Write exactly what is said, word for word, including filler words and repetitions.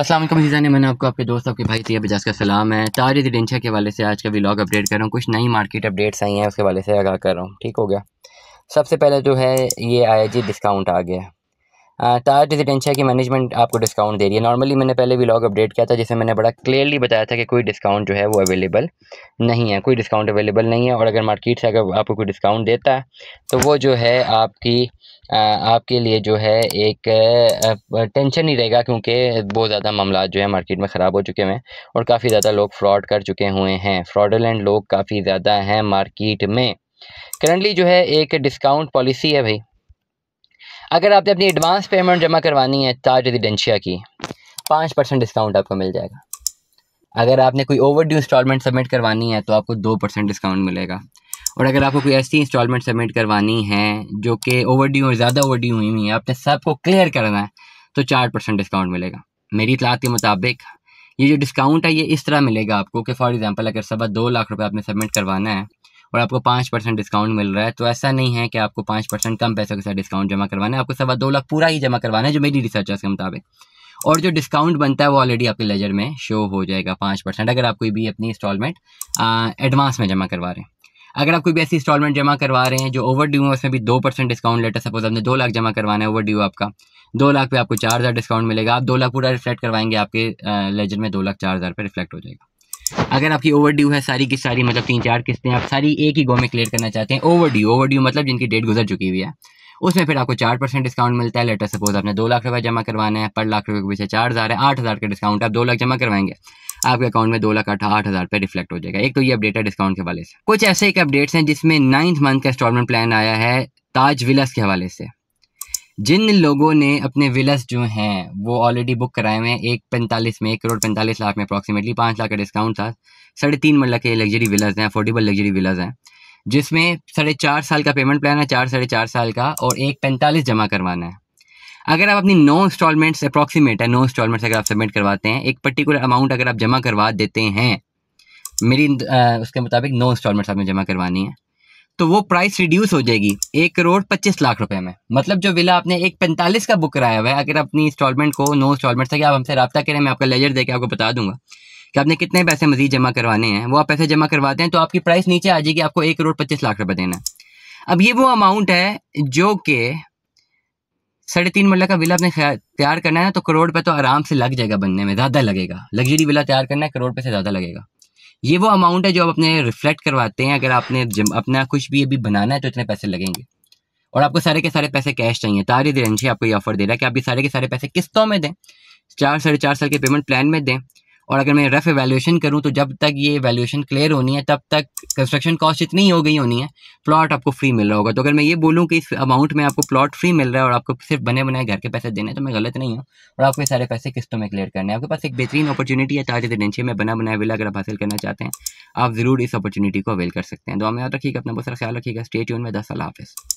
अस्सलाम वालेकुम जीजान, मैंने आपको आपके दोस्त आपके भाई तैयब विजाज का सलाम है। ताज रेजिडेंसिया के वाले से आज का व्लॉग अपडेट कर रहा हूँ। कुछ नई मार्केट अपडेट्स आई हैं, उसके वाले से आगाह कर रहा हूँ। ठीक हो गया। सबसे पहले जो है ये आया जी, डिस्काउंट आ गया है। ताज रेजिडेंसिया की मैनेजमेंट आपको डिस्काउंट दे रही है। नॉर्मली मैंने पहले व्लॉग अपडेट किया था जिसमें मैंने बड़ा क्लियरली बताया था कि कोई डिस्काउंट जो है वो अवेलेबल नहीं है, कोई डिस्काउंट अवेलेबल नहीं है। और अगर मार्केट से अगर आपको कोई डिस्काउंट देता है तो वो जो है आपकी आपके लिए जो है एक टेंशन ही रहेगा, क्योंकि बहुत ज़्यादा मामला जो है मार्केट में ख़राब हो चुके हैं और काफ़ी ज़्यादा लोग फ्रॉड कर चुके हुए हैं। फ्रॉडलेंट लोग काफ़ी ज़्यादा हैं मार्केट में। करंटली जो है एक डिस्काउंट पॉलिसी है भाई, अगर आपने अपनी एडवांस पेमेंट जमा करवानी है ताज रेजिडेंसिया की, पाँच परसेंट डिस्काउंट आपको मिल जाएगा। अगर आपने कोई ओवर ड्यू इंस्टॉलमेंट सबमिट करवानी है तो आपको दो परसेंट डिस्काउंट मिलेगा। और अगर आपको कोई ऐसी इंस्टॉलमेंट सबमिट करवानी है जो कि ओवरड्यू और ज़्यादा ओवरड्यू हुई हुई है, आपने सबको क्लियर करना है, तो चार परसेंट डिस्काउंट मिलेगा। मेरी इतलात के मुताबिक ये जो डिस्काउंट है ये इस तरह मिलेगा आपको कि फॉर एग्जांपल अगर सवा दो लाख रुपए आपने सबमिट करवाना है और आपको पाँच परसेंट डिस्काउंट मिल रहा है, तो ऐसा नहीं है कि आपको पाँच परसेंट कम पैसों के साथ डिस्काउंट जमा करवाना है। आपको सवा दो लाख पूरा ही जमा करवाना है, जो मेरी रिसर्चर्स के मुताबिक। और जो डिस्काउंट बनता है वो ऑलरेडी आपके लेजर में शो हो जाएगा, पाँच परसेंट अगर आप कोई भी अपनी इंस्टॉलमेंट एडवांस में जमा करवा रहे हैं। अगर आप कोई भी ऐसी इंस्टॉलमेंट जमा करवा रहे हैं जो ओवर ड्यू है, उसमें भी दो परसेंट डिस्काउंट लेटर। सपोज आपने दो लाख जमा करवाना है, ओवर ड्यू आपका दो लाख पे आपको चार हज़ार डिस्काउंट मिलेगा। आप दो लाख पूरा रिफ्लेक्ट करवाएंगे, आपके लेजर में दो लाख चार हज़ार पर रिफ्लेक्ट हो जाएगा। अगर आपकी ओवर ड्यू है सारी की सारी, मतलब तीन चार किस्तें आप सारी एक ही गो में क्लियर करना चाहते हैं, ओवर ड्यू ओवर ड्यू मतलब जिनकी डेट गुजर चुकी हुई है, उसमें फिर आपको चार परसेंट डिस्काउंट मिलता है। लेटर सपोज आपने दो लाख रुपये जमा करवाना है, पर लाख रुपये के पीछे चार हज़ार है, आठ हज़ार का डिस्काउंट। आप दो लाख जमा करवाएंगे, आपके अकाउंट में दो लाख आठ आठ हज़ार पर रिफ्लेक्ट हो जाएगा। एक तो ये अपडेट है डिस्काउंट के हवाले से। कुछ ऐसे एक अपडेट्स हैं जिसमें नाइन्थ मंथ का इंस्टॉलमेंट प्लान आया है ताज विलस के हवाले से। जिन लोगों ने अपने विलस जो हैं वो ऑलरेडी बुक कराए हुए हैं, एक पैंतालीस में एक करोड़ पैंतालीस लाख में अप्रॉक्सीमेटली पाँच लाख का डिस्काउंट था। साढ़े तीन मरला के लग्जरी विलस हैं, अफोर्डेबल लग्जरी विलस हैं, जिसमें साढ़े चार साल का पेमेंट प्लान है, चार साढ़े चार साल का, और एक पैंतालीस जमा करवाना है। अगर आप अपनी नौ इंस्टॉलमेंट्स अप्रॉक्सीमेट है नौ इंस्टॉलमेंट्स अगर आप सबमिट करवाते हैं, एक पर्टिकुलर अमाउंट अगर आप जमा करवा देते हैं, मेरी आ, उसके मुताबिक नौ इंस्टॉलमेंट्स आपने जमा करवानी है, तो वो प्राइस रिड्यूस हो जाएगी एक करोड़ पच्चीस लाख रुपए में। मतलब जो विला आपने एक पैंतालीस का बुक कराया हुआ है, अगर अपनी इंस्टॉलमेंट को नौ इंस्टॉलमेंट्स है, आप हमसे रब्ता करें, मैं आपका लेजर देकर आपको बता दूंगा कि आपने कितने पैसे मजीद जमा करवाने हैं। वो आप पैसे जमा करवाते हैं तो आपकी प्राइस नीचे आ जाएगी, आपको एक करोड़ पच्चीस लाख रुपये देना है। अब ये वो अमाउंट है जो कि साढ़े तीन मरला का विला आपने तैयार करना है ना, तो करोड़ पे तो आराम से लग जाएगा बनने में, ज़्यादा लगेगा। लग्जरी विला तैयार करना है, करोड़ पे से ज़्यादा लगेगा। ये वो अमाउंट है जो आप अपने रिफ्लेक्ट करवाते हैं। अगर आपने अपना कुछ भी अभी बनाना है तो इतने पैसे लगेंगे, और आपको सारे के सारे पैसे कैश चाहिए। ताज रेजिडेंसिया आपको ये ऑफर दे रहा है कि आप ये सारे के सारे पैसे किस्तों में दें, चार साढ़े चार साल के पेमेंट प्लान में दें। और अगर मैं रफ एवैल्यूएशन करूँ तो जब तक ये वैल्यूएशन क्लियर होनी है तब तक कंस्ट्रक्शन कॉस्ट इतनी ही हो गई होनी है, प्लॉट आपको फ्री मिल रहा होगा। तो अगर मैं ये बोलूँ कि इस अमाउंट में आपको प्लॉट फ्री मिल रहा है और आपको सिर्फ बने बनाए घर के पैसे देने, तो मैं गलत नहीं हूँ। और आपको ये सारे पैसे किस्तों में क्लियर करने हैं। आपके पास एक बेहतरीन अपॉर्चुनिटी है ताज रेजिडेंसिया में। बना बनाया विला अगर आप हासिल करना चाहते हैं, आप ज़रूर इस अपॉर्चुनिटी को अवेल कर सकते हैं। दुआ में याद रखिएगा, अपना बहुत सारा ख्याल रखिएगा। स्टे ट्यून में। दस साल हाफिज़।